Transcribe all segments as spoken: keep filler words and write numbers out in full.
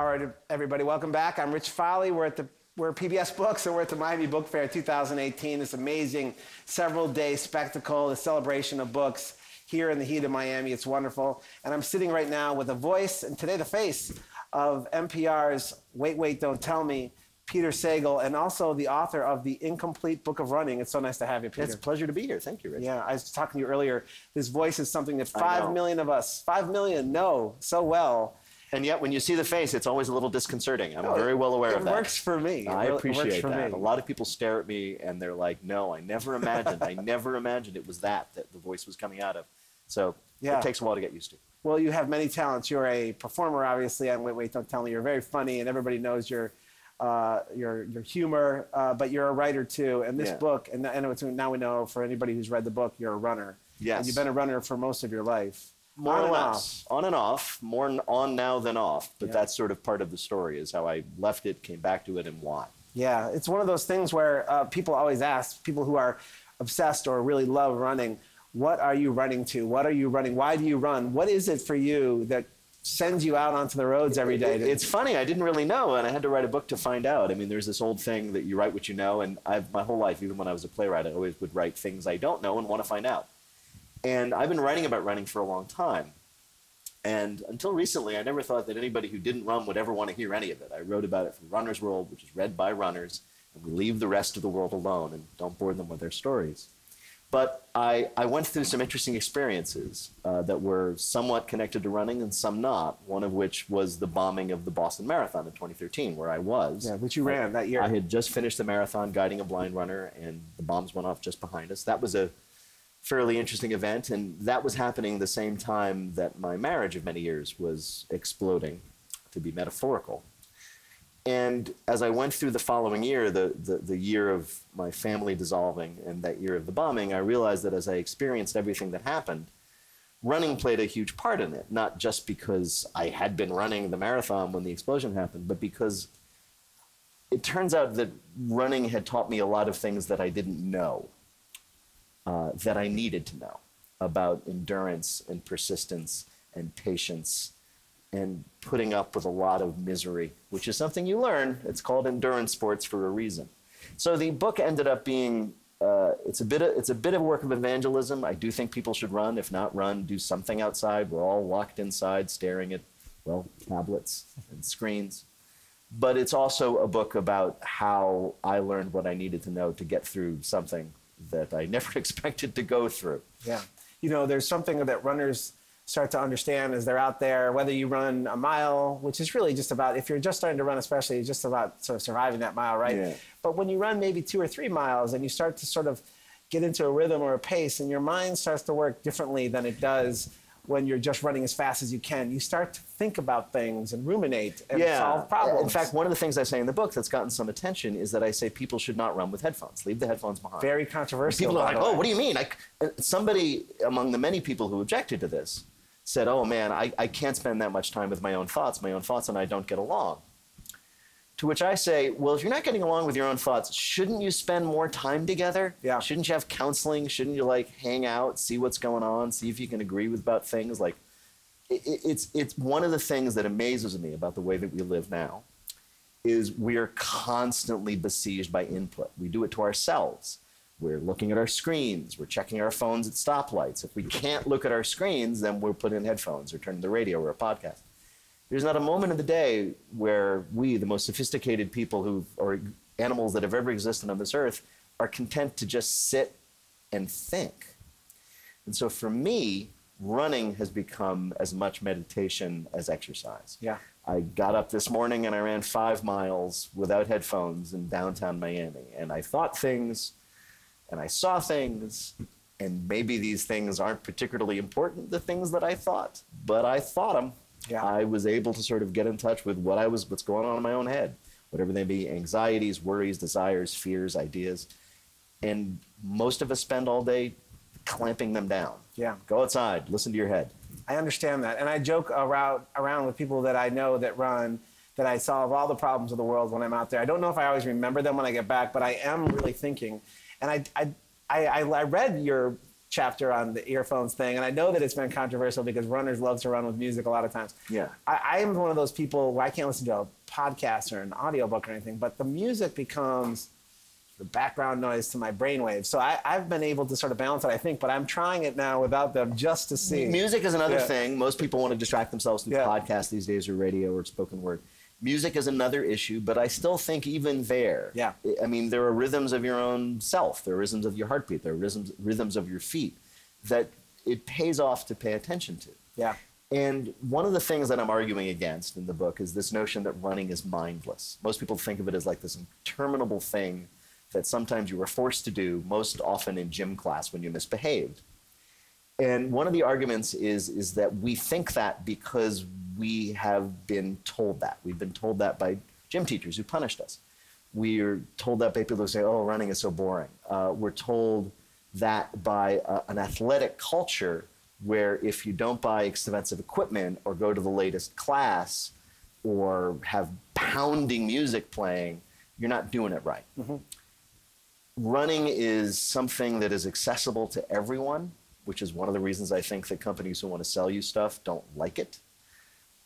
All right, everybody, welcome back. I'm Rich Folley. We're at the we're at P B S Books, and we're at the Miami Book Fair two thousand eighteen. This amazing several-day spectacle, the celebration of books here in the heat of Miami. It's wonderful. And I'm sitting right now with a voice, and today the face of N P R's Wait, Wait, Don't Tell Me!, Peter Sagal, and also the author of The Incomplete Book of Running. It's so nice to have you, Peter. It's a pleasure to be here. Thank you, Rich. Yeah, I was talking to you earlier. This voice is something that five million of us, five million know so well. And yet, when you see the face, it's always a little disconcerting. I'm no, very well aware of that. It works for me. I appreciate that. Me. A lot of people stare at me, and they're like, no, I never imagined. I never imagined it was that that the voice was coming out of. So yeah. It takes a while to get used to. Well, you have many talents. You're a performer, obviously, on Wait, Wait, Don't Tell Me. You're very funny, and everybody knows you're Uh, your your humor, uh, but you're a writer too. And this yeah. book, and, and now we know for anybody who's read the book, you're a runner. Yes. And you've been a runner for most of your life. More on and off. On and off. More on now than off. But yeah. that's sort of part of the story, is how I left it, came back to it, and why. Yeah, it's one of those things where uh, people always ask, people who are obsessed or really love running, what are you running to? What are you running? Why do you run? What is it for you that sends you out onto the roads every day? It, it, it's funny, I didn't really know, and I had to write a book to find out. I mean, there's this old thing that you write what you know, and I've, my whole life, even when I was a playwright, I always would write things I don't know and want to find out. And I've been writing about running for a long time. And until recently, I never thought that anybody who didn't run would ever want to hear any of it. I wrote about it for Runner's World, which is read by runners, and we leave the rest of the world alone and don't bore them with their stories. But I, I went through some interesting experiences uh, that were somewhat connected to running and some not, one of which was the bombing of the Boston Marathon in twenty thirteen, where I was. Yeah, which you ran that year. I had just finished the marathon guiding a blind runner, and the bombs went off just behind us. That was a fairly interesting event, and that was happening the same time that my marriage of many years was exploding, to be metaphorical. And as I went through the following year, the, the, the year of my family dissolving and that year of the bombing, I realized that as I experienced everything that happened, running played a huge part in it, not just because I had been running the marathon when the explosion happened, but because it turns out that running had taught me a lot of things that I didn't know, uh, that I needed to know about endurance and persistence and patience and putting up with a lot of misery, which is something you learn. It's called endurance sports for a reason. So the book ended up being, uh, it's, a bit of, it's a bit of work of evangelism. I do think people should run. If not run, do something outside. We're all locked inside staring at, well, tablets and screens. But it's also a book about how I learned what I needed to know to get through something that I never expected to go through. Yeah. You know, there's something that runners start to understand as they're out there, whether you run a mile, which is really just about, if you're just starting to run especially, it's just about sort of surviving that mile, right? Yeah. But when you run maybe two or three miles and you start to sort of get into a rhythm or a pace, and your mind starts to work differently than it does when you're just running as fast as you can, you start to think about things and ruminate and yeah. solve problems. In fact, one of the things I say in the book that's gotten some attention is that I say people should not run with headphones. Leave the headphones behind. Very controversial. And people are like, oh, what do you mean? I, somebody among the many people who objected to this said, oh man, I, I can't spend that much time with my own thoughts. My own thoughts and I don't get along. To which I say, well, if you're not getting along with your own thoughts, shouldn't you spend more time together? Yeah. Shouldn't you have counseling? Shouldn't you like hang out, see what's going on, see if you can agree with about things? Like, it, it's, it's one of the things that amazes me about the way that we live now is we are constantly besieged by input. We do it to ourselves. We're looking at our screens. We're checking our phones at stoplights. If we can't look at our screens, then we're putting in headphones or turning the radio or a podcast. There's not a moment of the day where we, the most sophisticated people who are animals that have ever existed on this earth, are content to just sit and think. And so for me, running has become as much meditation as exercise. Yeah. I got up this morning and I ran five miles without headphones in downtown Miami. And I thought things, and I saw things, and maybe these things aren't particularly important, the things that I thought, but I thought them. Yeah. I was able to sort of get in touch with what I was, what's going on in my own head, whatever they be, anxieties, worries, desires, fears, ideas. And most of us spend all day clamping them down. Yeah. Go outside, listen to your head. I understand that. And I joke around, around with people that I know that run, that I solve all the problems of the world when I'm out there. I don't know if I always remember them when I get back, but I am really thinking. And I, I, I, I read your chapter on the earphones thing. And I know that it's been controversial because runners love to run with music a lot of times. Yeah. I, I am one of those people where I can't listen to a podcast or an audiobook or anything, but the music becomes the background noise to my brainwave. So I, I've been able to sort of balance it, I think, but I'm trying it now without them just to see. Music is another yeah. thing. Most people want to distract themselves through yeah. podcasts these days or radio or spoken word. Music is another issue, but I still think even there, yeah. I mean, there are rhythms of your own self, there are rhythms of your heartbeat, there are rhythms, rhythms of your feet that it pays off to pay attention to. Yeah. And one of the things that I'm arguing against in the book is this notion that running is mindless. Most people think of it as like this interminable thing that sometimes you were forced to do, most often in gym class when you misbehaved. And one of the arguments is, is that we think that because we have been told that. We've been told that by gym teachers who punished us. We're told that by people who say, oh, running is so boring. Uh, we're told that by uh, an athletic culture where if you don't buy expensive equipment or go to the latest class or have pounding music playing, you're not doing it right. Mm-hmm. Running is something that is accessible to everyone, which is one of the reasons I think that companies who want to sell you stuff don't like it.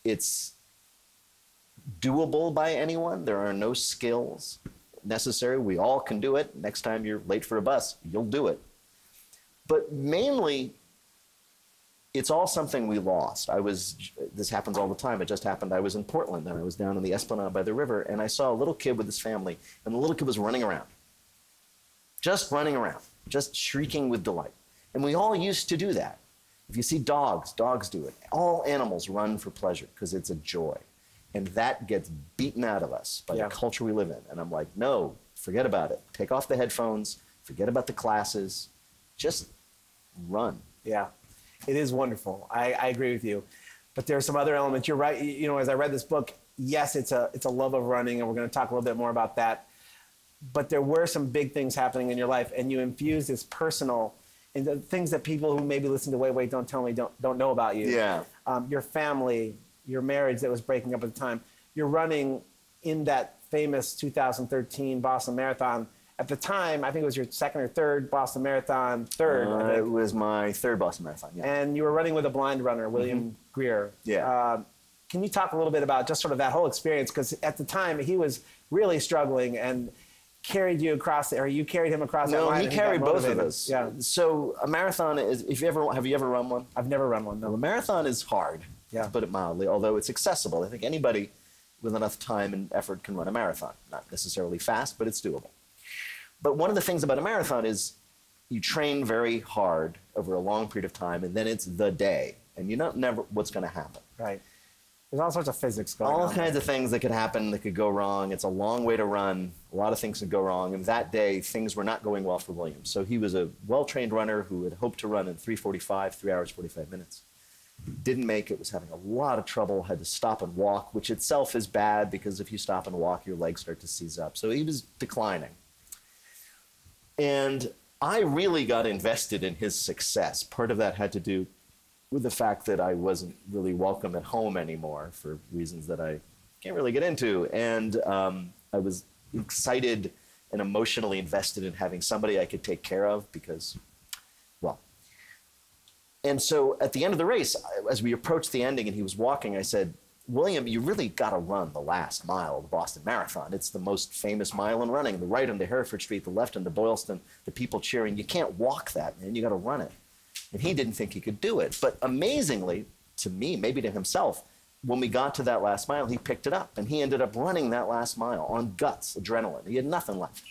It's doable by anyone. There are no skills necessary. We all can do it. Next time you're late for a bus, you'll do it. But mainly, it's all something we lost. I was, this happens all the time. It just happened. I was in Portland, and I was down in the Esplanade by the river, and I saw a little kid with his family, and the little kid was running around, just running around, just shrieking with delight. And we all used to do that. If you see dogs, dogs do it. All animals run for pleasure because it's a joy. And that gets beaten out of us by yeah. the culture we live in. And I'm like, no, forget about it. Take off the headphones. Forget about the classes. Just run. Yeah, it is wonderful. I, I agree with you. But there are some other elements. You're right. You know, as I read this book, yes, it's a, it's a love of running, and we're going to talk a little bit more about that. But there were some big things happening in your life, and you infused this personal and the things that people who maybe listen to Wait, Wait, Don't Tell Me don't, don't know about you. Yeah. Um, your family, your marriage that was breaking up at the time. You're running in that famous two thousand thirteen Boston Marathon. At the time, I think it was your second or third Boston Marathon, third. Uh, it was my third Boston Marathon, yeah. And you were running with a blind runner, William mm-hmm. Greer. Yeah. Uh, can you talk a little bit about just sort of that whole experience? Because at the time, he was really struggling and carried you across, or you carried him across the line. No, he carried both of us. Yeah. So a marathon is, if you ever, have you ever run one? I've never run one, no. Well, a marathon is hard, yeah. to put it mildly, although it's accessible. I think anybody with enough time and effort can run a marathon. Not necessarily fast, but it's doable. But one of the things about a marathon is you train very hard over a long period of time, and then it's the day, and you don't know what's going to happen. Right. There's all sorts of physics going on. All kinds of things that could happen that could go wrong. It's a long way to run. A lot of things could go wrong. And that day, things were not going well for William. So he was a well-trained runner who had hoped to run in three forty-five, three hours, forty-five minutes. Didn't make it, was having a lot of trouble, had to stop and walk, which itself is bad because if you stop and walk, your legs start to seize up. So he was declining. And I really got invested in his success. Part of that had to do with the fact that I wasn't really welcome at home anymore for reasons that I can't really get into. And um, I was excited and emotionally invested in having somebody I could take care of because, well. And so at the end of the race, as we approached the ending and he was walking, I said, William, you really got to run the last mile of the Boston Marathon. It's the most famous mile in running. The right into Hereford Street, the left into Boylston, the people cheering. You can't walk that, man. You got to run it. And he didn't think he could do it. But amazingly, to me, maybe to himself, when we got to that last mile, he picked it up. And he ended up running that last mile on guts, adrenaline. He had nothing left.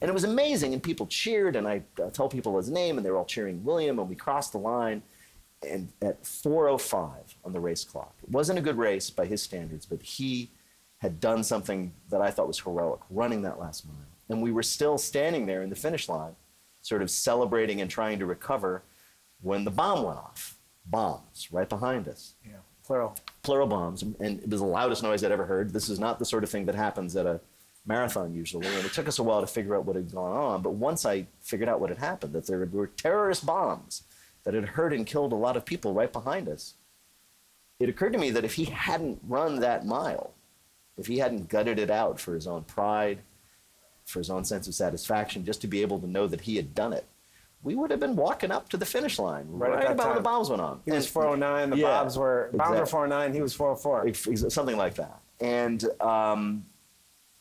And it was amazing. And people cheered. And I uh, tell people his name. And they were all cheering William. And we crossed the line and at four oh five on the race clock. It wasn't a good race by his standards. But he had done something that I thought was heroic, running that last mile. And we were still standing there in the finish line, sort of celebrating and trying to recover when the bomb went off. Bombs right behind us. Yeah, plural. Plural bombs, and it was the loudest noise I'd ever heard. This is not the sort of thing that happens at a marathon usually, and it took us a while to figure out what had gone on, but once I figured out what had happened, that there were terrorist bombs that had hurt and killed a lot of people right behind us, it occurred to me that if he hadn't run that mile, if he hadn't gutted it out for his own pride, for his own sense of satisfaction, just to be able to know that he had done it, we would have been walking up to the finish line right, right about when the bombs went on. He and, was four oh nine, the yeah, bobs were, exactly. bombs were four oh nine, he was four oh four. Something like that. And, um,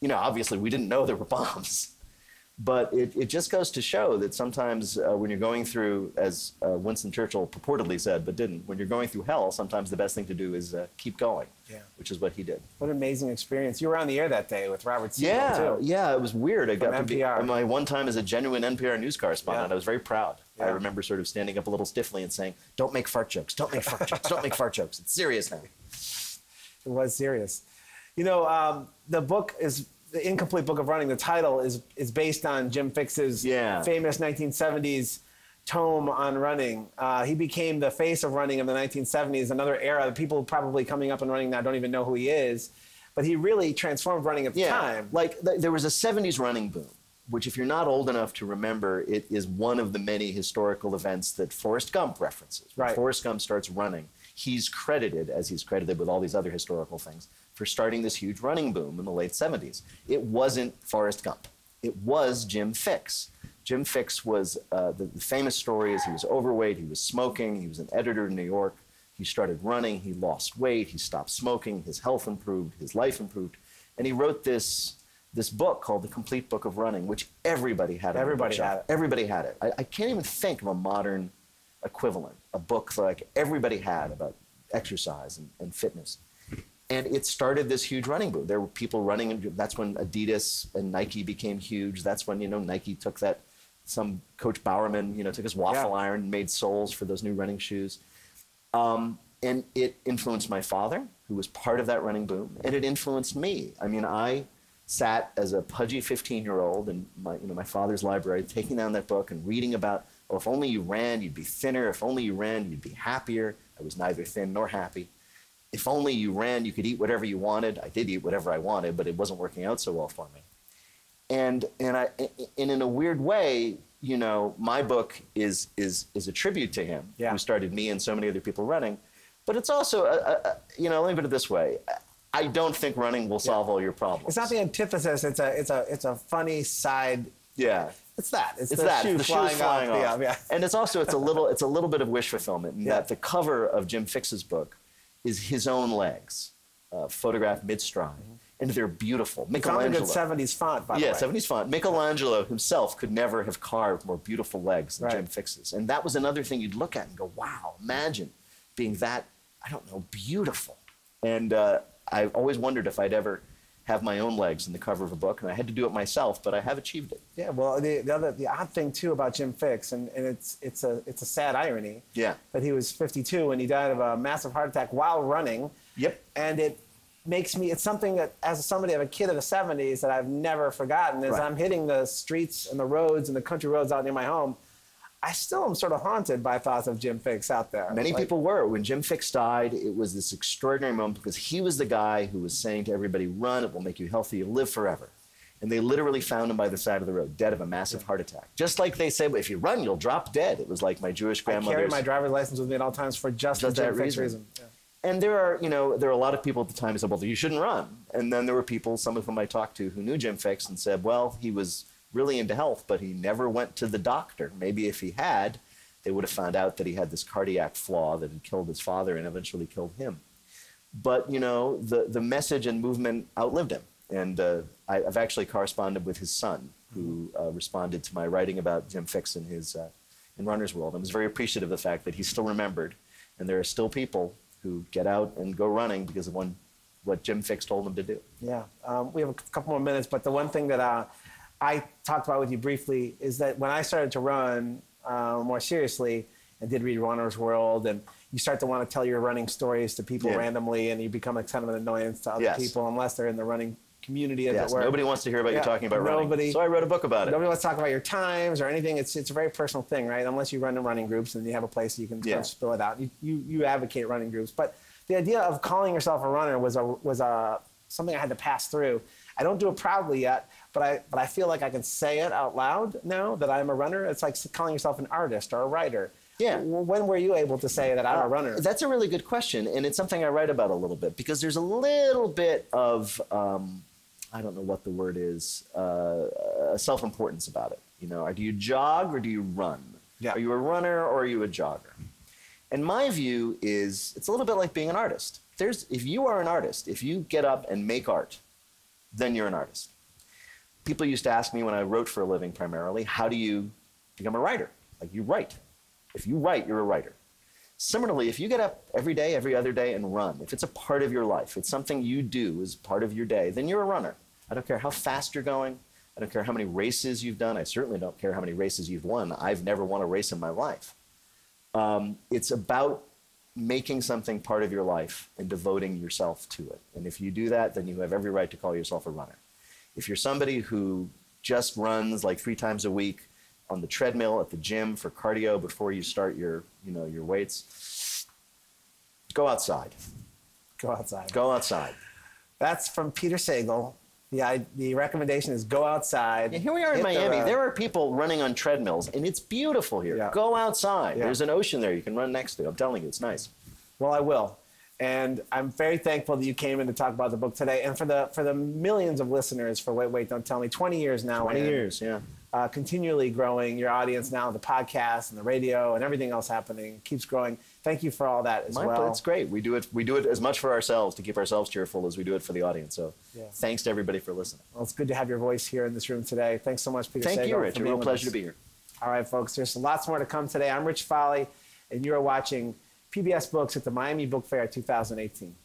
you know, obviously we didn't know there were bombs. But it, it just goes to show that sometimes uh, when you're going through, as uh, Winston Churchill purportedly said but didn't, when you're going through hell, sometimes the best thing to do is uh, keep going, yeah. which is what he did. What an amazing experience. You were on the air that day with Robert Siegel, yeah, too. Yeah, it was weird. I got From to be, N P R. My one time as a genuine N P R news correspondent, yeah. I was very proud. Yeah. I remember sort of standing up a little stiffly and saying, don't make fart jokes, don't make fart jokes, don't make fart jokes. It's serious now. It was serious. You know, um, the book is... The Incomplete Book of Running, the title, is is based on Jim Fixx's yeah. famous nineteen seventies tome on running. Uh, he became the face of running in the nineteen seventies, another era that people probably coming up and running now don't even know who he is. But he really transformed running at the yeah. time. Like, th there was a seventies running boom, which if you're not old enough to remember, it is one of the many historical events that Forrest Gump references. When right. Forrest Gump starts running, he's credited, as he's credited with all these other historical things, for starting this huge running boom in the late seventies. It wasn't Forrest Gump. It was Jim Fixx. Jim Fixx was, uh, the, the famous story is he was overweight, he was smoking, he was an editor in New York, he started running, he lost weight, he stopped smoking, his health improved, his life improved, and he wrote this, this book called The Complete Book of Running, which everybody had. Everybody had it. Everybody had it. I, I can't even think of a modern equivalent, a book like everybody had about exercise and, and fitness. And it started this huge running boom. There were people running, and that's when Adidas and Nike became huge. That's when, you know, Nike took that, some Coach Bowerman, you know, took his waffle yeah. iron and made soles for those new running shoes. Um, and it influenced my father, who was part of that running boom, and it influenced me. I mean, I sat as a pudgy fifteen-year-old in my, you know, my father's library, taking down that book and reading about, oh, if only you ran, you'd be thinner. If only you ran, you'd be happier. I was neither thin nor happy. If only you ran, you could eat whatever you wanted. I did eat whatever I wanted, but it wasn't working out so well for me. And, and, I, and in a weird way, you know, my book is, is, is a tribute to him, yeah. who started me and so many other people running. But it's also, a, a, you know, let me put it this way. I don't think running will solve yeah. all your problems. It's not the antithesis. It's a, it's a, it's a funny side. Yeah. It's that. It's, it's the that. Shoe the flying, flying off. off. Yeah, yeah. And it's also, it's a, little, it's a little bit of wish fulfillment in yeah. that the cover of Jim Fixx's book is his own legs, uh, photographed mid-stride, mm-hmm. and they're beautiful. Michelangelo. It's not a good seventies font, by the yeah, way. Yeah, seventies font. Michelangelo himself could never have carved more beautiful legs than right. Jim Fixx's. And that was another thing you'd look at and go, wow, imagine being that, I don't know, beautiful. And uh, I always wondered if I'd ever have my own legs in the cover of a book, and I had to do it myself, but I have achieved it. Yeah, well, the, the other, the odd thing too about Jim Fixx, and, and it's it's a it's a sad irony. Yeah. That he was fifty-two and he died of a massive heart attack while running. Yep. And it makes me, it's something that as somebody of a kid of the seventies that I've never forgotten. As right. I'm hitting the streets and the roads and the country roads out near my home, I still am sort of haunted by thoughts of Jim Fixx out there. Many like, people were. When Jim Fixx died, it was this extraordinary moment because he was the guy who was saying to everybody, run, it will make you healthy, you'll live forever. And they literally found him by the side of the road, dead of a massive yeah. heart attack. Just like they say, well, if you run, you'll drop dead. It was like my Jewish grandmother's. I carried my driver's license with me at all times for just, just that Jim reason. reason. Yeah. And there are, you know, there are a lot of people at the time who said, well, you shouldn't run. And then there were people, some of whom I talked to, who knew Jim Fixx and said, well, he was really into health, but he never went to the doctor. Maybe if he had, they would have found out that he had this cardiac flaw that had killed his father and eventually killed him. But, you know, the, the message and movement outlived him. And uh, I, I've actually corresponded with his son, who uh, responded to my writing about Jim Fixx in, his, uh, in Runner's World. I was very appreciative of the fact that he's still remembered. And there are still people who get out and go running because of one, what Jim Fixx told them to do. Yeah. Um, we have a couple more minutes, but the one thing that... Uh, I talked about with you briefly is that when I started to run uh, more seriously and did read Runner's World, and you start to want to tell your running stories to people yeah. randomly, and you become a kind of an annoyance to other yes. people unless they're in the running community, as yes. it were. Nobody wants to hear about yeah. you talking about nobody, running. So I wrote a book about it. Nobody wants to talk about your times or anything. It's, it's a very personal thing, right? Unless you run in running groups and you have a place that you can yeah. kind of spill it out. You, you, you advocate running groups. But the idea of calling yourself a runner was, a, was a, something I had to pass through. I don't do it proudly yet, but I, but I feel like I can say it out loud now that I'm a runner. It's like calling yourself an artist or a writer. Yeah. When were you able to say that I'm uh, a runner? That's a really good question, and it's something I write about a little bit because there's a little bit of, um, I don't know what the word is, uh, self-importance about it. You know, do you jog or do you run? Yeah. Are you a runner or are you a jogger? And my view is it's a little bit like being an artist. There's, if you are an artist, if you get up and make art, then you're an artist. People used to ask me when I wrote for a living primarily, how do you become a writer? Like, you write. If you write, you're a writer. Similarly, if you get up every day, every other day and run, if it's a part of your life, it's something you do as part of your day, then you're a runner. I don't care how fast you're going. I don't care how many races you've done. I certainly don't care how many races you've won. I've never won a race in my life. Um, it's about making something part of your life and devoting yourself to it. And if you do that, then you have every right to call yourself a runner. If you're somebody who just runs like three times a week, on the treadmill, at the gym, for cardio before you start your, you know, your weights. Go outside. Go outside. Go outside. That's from Peter Sagal. The, I, the recommendation is go outside. Yeah, here we are in Miami. The, uh, there are people running on treadmills, and it's beautiful here. Yeah. Go outside. Yeah. There's an ocean there you can run next to. I'm telling you, it's nice. Well, I will. And I'm very thankful that you came in to talk about the book today. And for the for the millions of listeners for Wait, Wait, Don't Tell Me, twenty years now. twenty years, yeah. Uh, continually growing your audience now, the podcast and the radio and everything else happening keeps growing. Thank you for all that as My, well. It's great. We do it, we do it as much for ourselves to keep ourselves cheerful as we do it for the audience. So yeah. Thanks to everybody for listening. Well, it's good to have your voice here in this room today. Thanks so much, Peter Sagal. Thank you, Rich. It's a real pleasure to be here. All right, folks. There's lots more to come today. I'm Rich Folley, and you're watching P B S Books at the Miami Book Fair twenty eighteen.